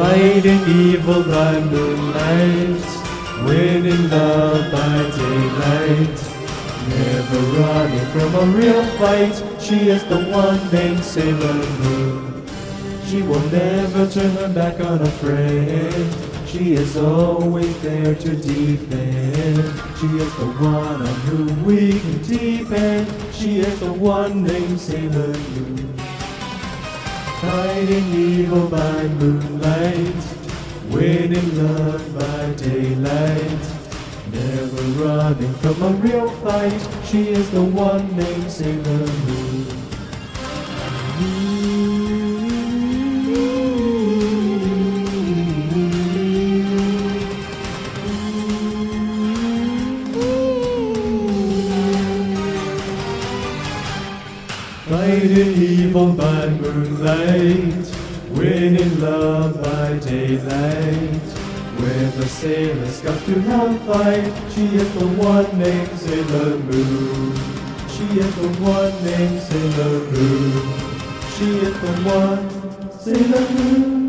Fighting evil by moonlight, winning love by daylight. Never running from a real fight, she is the one named Sailor Moon. She will never turn her back on a friend, she is always there to defend. She is the one on whom we can depend, she is the one named Sailor Moon. Fighting evil by moonlight, winning love by daylight. Never running from a real fight, she is the one named Sailor Moon. Fighting evil by moonlight, winning love by daylight. Where the sailors got to have fight, she is the one named Sailor Moon. She is the one named Sailor Moon. She is the one Sailor Moon.